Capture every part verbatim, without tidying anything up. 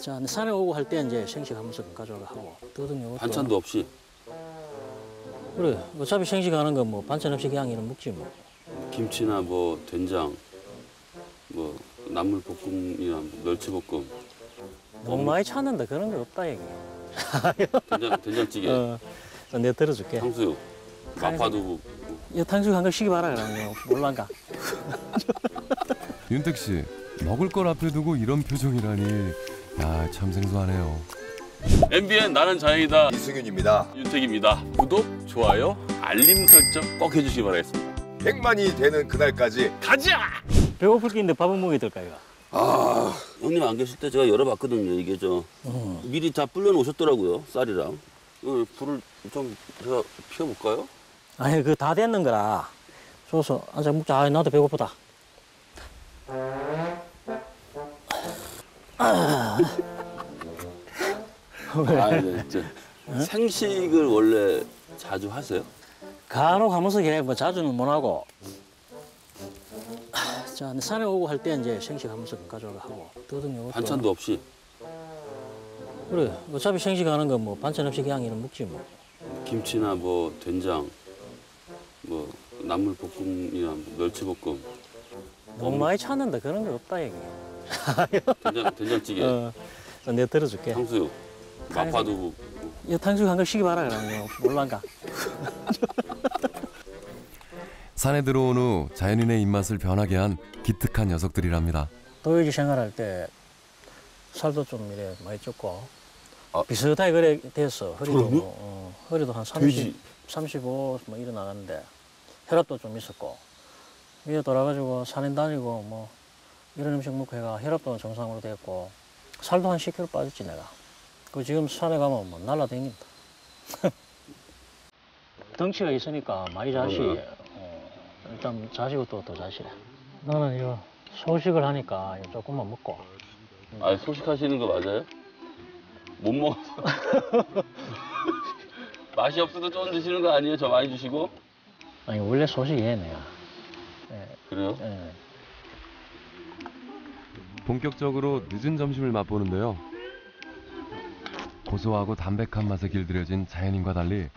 자, 산에 오고 할 때 이제 생식하면서 가져가 하고. 반찬도 없이? 그래. 어차피 생식하는 건 뭐 반찬 없이 그냥 이런 묵지 뭐. 김치나 뭐 된장, 뭐 나물볶음이나 멸치볶음. 너무 많이 찾는다. 그런 거 없다 얘기. 된장, 된장찌개. 어, 내가 들어줄게. 탕수육, 마파두부. 야, 탕수육 한 걸 시기 봐라 그러면 몰란가. 윤택 씨, 먹을 걸 앞에 두고 이런 표정이라니. 야, 참 생소하네요. 엠비엔 나는 자연이다. 이승윤입니다. 윤택입니다. 구독, 좋아요, 알림 설정 꼭 해주시기 바라겠습니다. 백만이 되는 그날까지 가자! 배고플 게 있는데 밥은 먹이 될까 이거? 아, 형님 안 계실 때 제가 열어봤거든요. 이게 저 어. 미리 다 불려놓으셨더라고요. 쌀이랑. 이 불을 좀 제가 피워볼까요? 아니, 그 다 됐는 거라. 줘서 앉아 먹자. 아, 나도 배고프다. 아, 네, 진짜. 어? 생식을 원래 자주 하세요? 간혹 하면서 그래. 뭐 자주는 못 하고. 자, 산에 오고 할 때 이제 생식하면서 가져가 하고. 반찬도 없이? 그래. 어차피 생식하는 건 뭐 반찬 없이 그냥 이런 묵지 뭐. 김치나 뭐 된장, 뭐 나물볶음이나 멸치볶음. 너무 많이 찾는다. 그런 거 없다 얘기. 된장, 된장찌개. 어, 내가 들어줄게. 탕수육, 마파두부. 야, 탕수육 한 걸 시기 봐라 그러면 몰란가. 산에 들어온 후 자연인의 입맛을 변하게 한 기특한 녀석들이랍니다. 도요지 생활할 때 살도 좀 이래 많이 쪘고. 아, 비슷하게 그래 됐어. 허리도 뭐, 어, 허리도 한 삼십, 삼십오 뭐 이래 나갔는데 혈압도 좀 있었고. 위에 돌아가지고 산에 다니고 뭐 이런 음식 먹고 해가 혈압도 정상으로 됐고. 살도 한 십 킬로그램 빠졌지 내가. 그 지금 산에 가면 뭐 날라다닌다. 덩치가 있으니까 많이 자시. 일단 자시고 또 또 자시래. 나는 이거 소식을 하니까 조금만 먹고. 아, 소식하시는 거 맞아요? 못 먹어서. 맛이 없어도 좀 드시는 거 아니에요? 저 많이 주시고? 아니, 원래 소식 얘네요. 네. 그래요? 네. 본격적으로 늦은 점심을 맛보는데요. 고소하고 담백한 맛에 길들여진 자연인과 달리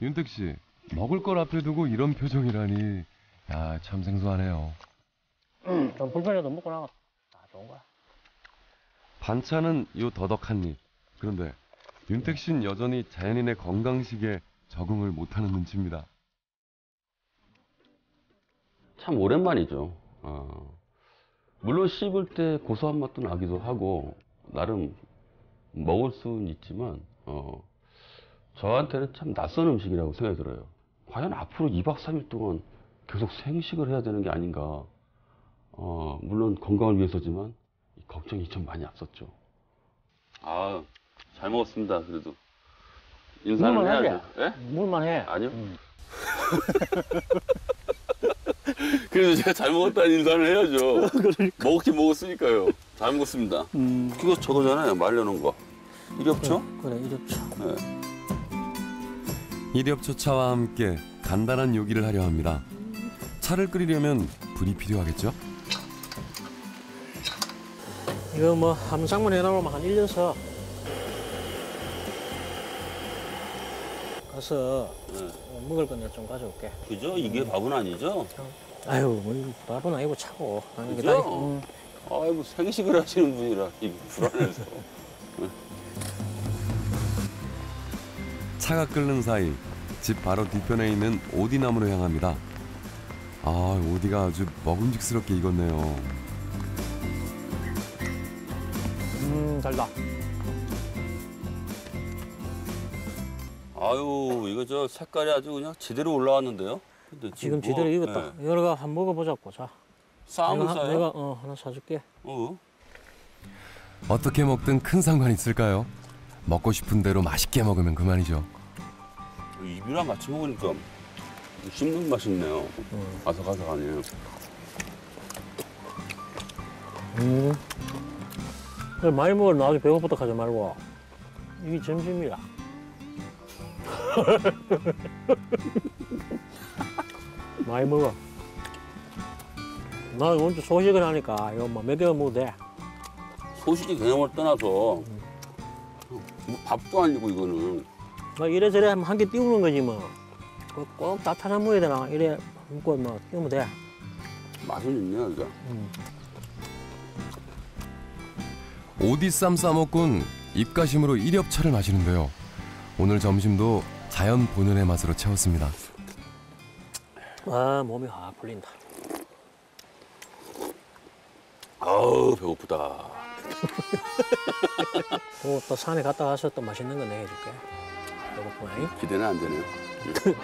윤택 씨, 먹을 걸 앞에 두고 이런 표정이라니. 야, 참 생소하네요. 음, 좀 불편해도 먹고 나가. 다 좋은 거야. 반찬은 요 더덕 한 입. 그런데 윤택 씨는 여전히 자연인의 건강식에 적응을 못하는 눈치입니다. 참 오랜만이죠. 어. 물론 씹을 때 고소한 맛도 나기도 하고 나름 먹을 수는 있지만 어, 저한테는 참 낯선 음식이라고 생각이 들어요. 과연 앞으로 이박 삼일 동안 계속 생식을 해야 되는 게 아닌가. 어, 물론 건강을 위해서지만 걱정이 좀 많이 앞섰죠. 아, 잘 먹었습니다. 그래도 인사는 해야죠. 예? 물만 해. 아니요. 음. 그래도 제가 잘 먹었다는 인사를 해야죠. 그러니까. 먹긴 먹었으니까요. 잘 먹었습니다. 음. 그거 저거잖아요. 말려놓은 거. 이력초? 그래, 그래, 이력초. 네. 이력초 차와 함께 간단한 요기를 하려 합니다. 차를 끓이려면 불이 필요하겠죠? 이거 뭐 함상문 해놓으면 한 일 년서 가서 네. 먹을 건 좀 가져올게. 그죠? 이게 음. 밥은 아니죠? 아유, 뭐 밥은 아니고 차고. 아니, 그죠? 다리, 음. 아이고, 생식을 하시는 분이라 불안해서. 차가 끓는 사이 집 바로 뒤편에 있는 오디나무로 향합니다. 아, 오디가 아주 먹음직스럽게 익었네요. 음, 달다. 아유, 이거 저 색깔이 아주 그냥 제대로 올라왔는데요. 근데 지금, 지금 뭐, 제대로 익었다. 네. 여러가 한번 먹어보자고. 자, 싸움을 싸요? 내가 어, 하나 사줄게. 어. 어떻게 먹든 큰 상관이 있을까요? 먹고 싶은 대로 맛있게 먹으면 그만이죠. 입이랑 같이 먹으니까 씹는 맛이 있네요. 음. 아삭아삭하네요. 음. 많이 먹으면 나중에 배고프다 하지 말고. 이게 점심이야. 많이 먹어. 나 오늘 소식을 하니까 이거 뭐 몇 개월 먹어도 돼. 소식의 개념을 떠나서 밥도 아니고 이거는. 막 이래저래 한 개 띄우는 거지 뭐. 꼭 다 타서 먹어야 되나? 이래 먹고 뭐 띄우면 돼. 맛은 있냐 이게? 음. 오디쌈 싸먹군 입가심으로 일엽차를 마시는데요. 오늘 점심도 자연 본연의 맛으로 채웠습니다. 아, 몸이 확 풀린다. 아우, 배고프다. 또, 또 산에 갔다 와서 또 맛있는 거 내줄게. 배고프네. 기대는 안 되네요.